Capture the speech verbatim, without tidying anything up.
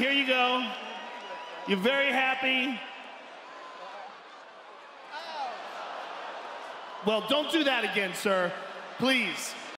here you go. You're very happy. Well, don't do that again, sir, please.